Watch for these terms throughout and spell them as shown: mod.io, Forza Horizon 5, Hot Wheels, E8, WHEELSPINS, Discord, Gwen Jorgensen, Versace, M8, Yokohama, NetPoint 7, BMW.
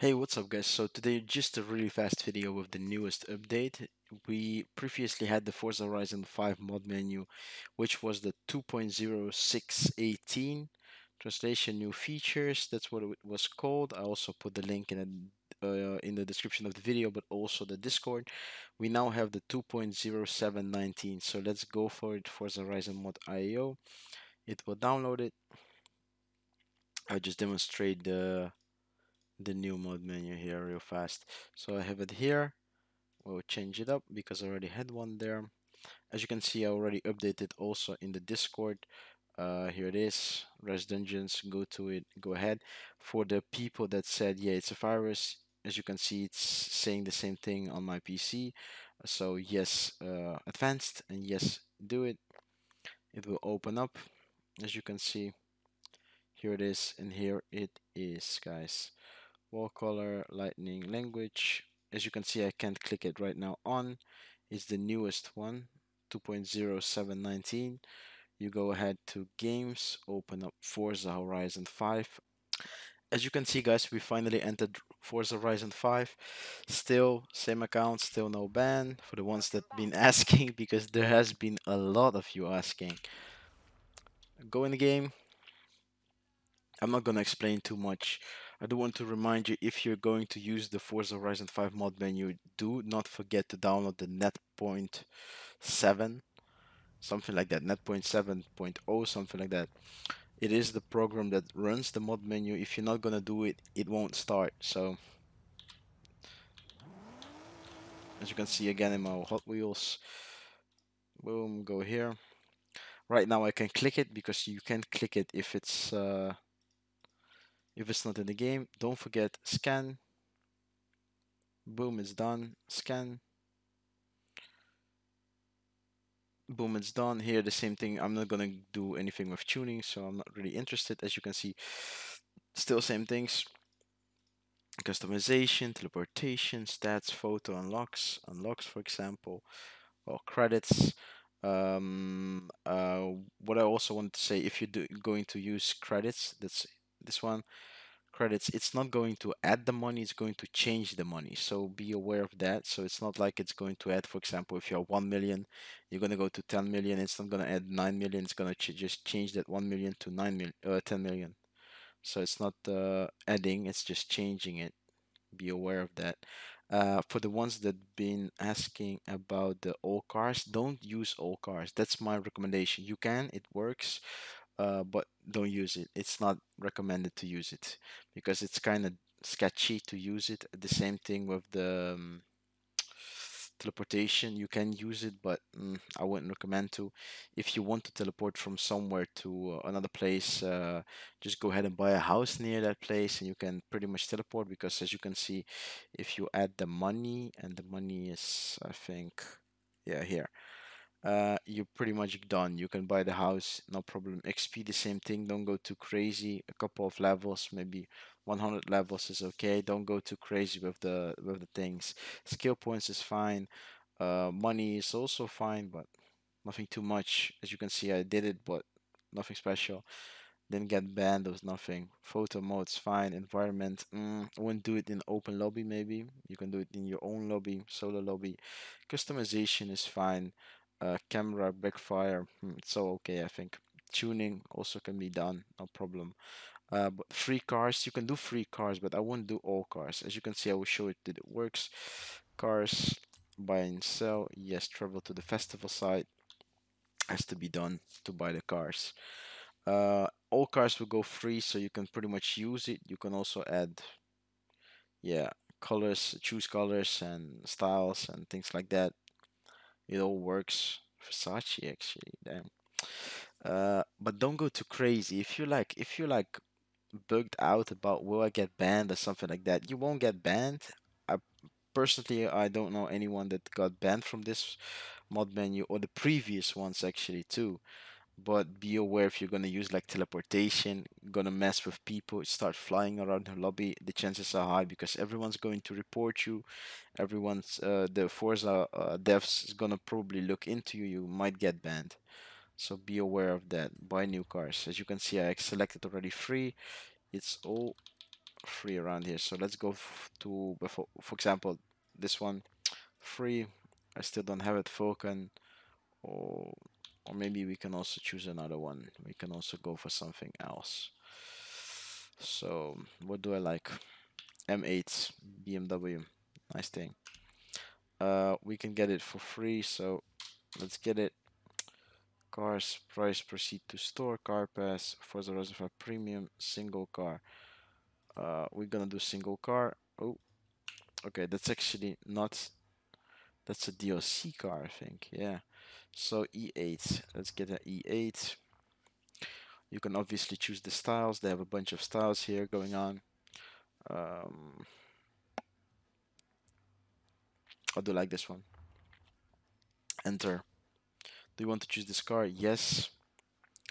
Hey, what's up guys? So today just a really fast video with the newest update. We previously had the Forza Horizon 5 mod menu, which was the 2.0618 translation new features. That's what it was called. I also put the link in the description of the video, but also the Discord. We now have the 2.0719. So let's go for it. Forza Horizon mod.io. It will download it. I'll just demonstrate the new mod menu here real fast. So I have it here. We'll change it up because I already had one there. As you can see, I already updated also in the Discord. Here it is, Res Dungeons, go to it, go ahead. For the people that said, yeah, it's a virus, as you can see, it's saying the same thing on my PC. So yes, advanced, and yes, do it. It will open up, as you can see. Here it is, and here it is, guys. Wall color, lightning language. As you can see, I can't click it right now on. It's the newest one, 2.0719. You go ahead to games, open up Forza Horizon 5. As you can see, guys, we finally entered Forza Horizon 5. Still, same account, still no ban. For the ones that been asking, because there has been a lot of you asking. Go in the game. I'm not gonna explain too much. I do want to remind you, if you're going to use the Forza Horizon 5 mod menu, do not forget to download the NetPoint 7, something like that, NetPoint 7.0, something like that. It is the program that runs the mod menu. If you're not gonna do it, it won't start. So, as you can see again in my Hot Wheels, boom, go here. Right now I can click it because you can't click it if it's not in the game. Don't forget, scan. Boom, it's done. Scan. Boom, it's done. Here, the same thing. I'm not gonna do anything with tuning, so I'm not really interested. As you can see, still same things. Customization, teleportation, stats, photo, unlocks, for example, or credits. What I also wanted to say, if you're going to use credits, that's this one, credits, it's not going to add the money, it's going to change the money, so be aware of that. So it's not like it's going to add, for example, if you're 1 million, you're going to go to 10 million, it's not going to add 9 million, it's going to just change that 1 million to 10 million. So it's not adding, it's just changing it. Be aware of that. For the ones that been asking about the all cars, don't use all cars. That's my recommendation. You can, it works. But don't use it. It's not recommended to use it because it's kind of sketchy to use it. The same thing with the teleportation. You can use it, but I wouldn't recommend to. If you want to teleport from somewhere to another place, just go ahead and buy a house near that place, and you can pretty much teleport. Because as you can see, if you add the money, and the money is, I think, yeah, here. You're pretty much done. You can buy the house, no problem. XP, the same thing. Don't go too crazy. A couple of levels, maybe 100 levels is okay. Don't go too crazy with the things. Skill points is fine. Money is also fine, but nothing too much. As you can see, I did it, but nothing special. Didn't get banned. There was nothing. Photo mode's fine. Environment, I wouldn't do it in open lobby. Maybe you can do it in your own lobby, solo lobby. Customization is fine. Camera, backfire, it's all okay, I think. Tuning also can be done, no problem. But free cars, you can do free cars, but I won't do all cars. As you can see, I will show it that it works. Cars, buy and sell, yes. Travel to the festival site, has to be done to buy the cars. All cars will go free, so you can pretty much use it. You can also add, yeah, colors, choose colors and styles and things like that. It all works. Versace, actually, damn. But don't go too crazy. If you like bugged out about will I get banned or something like that, you won't get banned. I personally don't know anyone that got banned from this mod menu or the previous ones actually too. But be aware if you're gonna use like teleportation, gonna mess with people, start flying around the lobby, the chances are high because everyone's going to report you. Everyone's the Forza devs is gonna probably look into you. You might get banned, so be aware of that. Buy new cars. As you can see, I selected already free. It's all free around here. So let's go to, for example, this one free. I still don't have it, Falcon, or maybe we can also choose another one. We can also go for something else. So what do I like? M8 BMW, nice thing. We can get it for free, so let's get it. Cars, price, proceed to store, car pass, Forza Horizon 5 premium, single car. We're gonna do single car. Oh, okay, that's actually not, that's a DLC car, I think. Yeah, so E8, let's get an E8. You can obviously choose the styles, they have a bunch of styles here going on. I do like this one. Enter. Do you want to choose this car? Yes.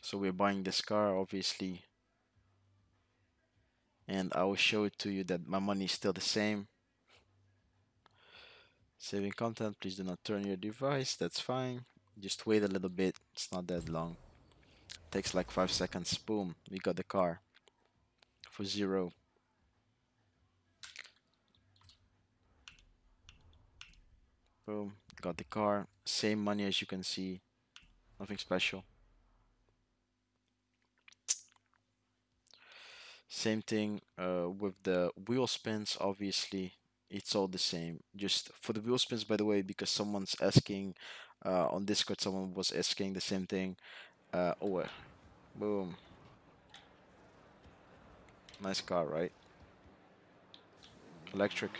So we're buying this car, obviously. And I will show it to you that my money is still the same. Saving content, please do not turn your device. That's fine. Just wait a little bit. It's not that long. It takes like 5 seconds. Boom. We got the car. For 0. Boom. Got the car. Same money, as you can see. Nothing special. Same thing with the wheel spins, obviously. It's all the same. Just for the wheel spins, by the way, because someone's asking on Discord, someone was asking the same thing. Boom. Nice car, right? Electric.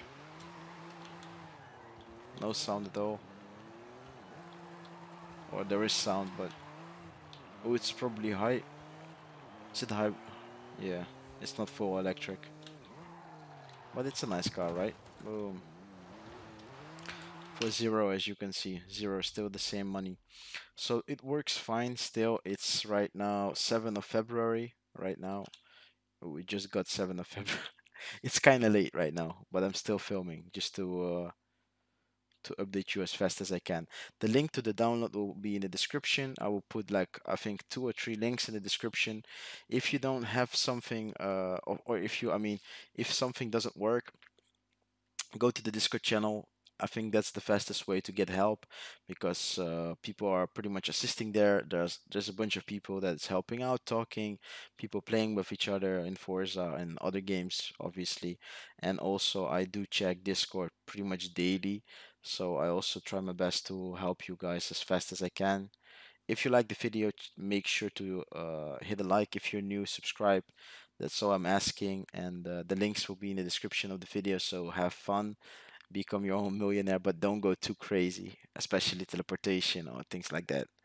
No sound at all. Or there is sound, but... Oh, it's probably high. Is it high? Yeah, it's not full electric. But it's a nice car, right? Boom. For 0, as you can see. 0, still the same money. So it works fine still. It's right now 7th of February. Right now. We just got 7th of February. It's kind of late right now, but I'm still filming just to update you as fast as I can. The link to the download will be in the description. I will put like, I think 2 or 3 links in the description. If you don't have something or if you, I mean, if something doesn't work, go to the Discord channel. I think that's the fastest way to get help, because people are pretty much assisting there. There's a bunch of people that's helping out, talking, people playing with each other in Forza and other games, obviously. And also I do check Discord pretty much daily, so I also try my best to help you guys as fast as I can. If you like the video, make sure to hit a like. If you're new, subscribe. That's all I'm asking. And the links will be in the description of the video, so have fun. Become your own millionaire, but don't go too crazy, especially teleportation or things like that.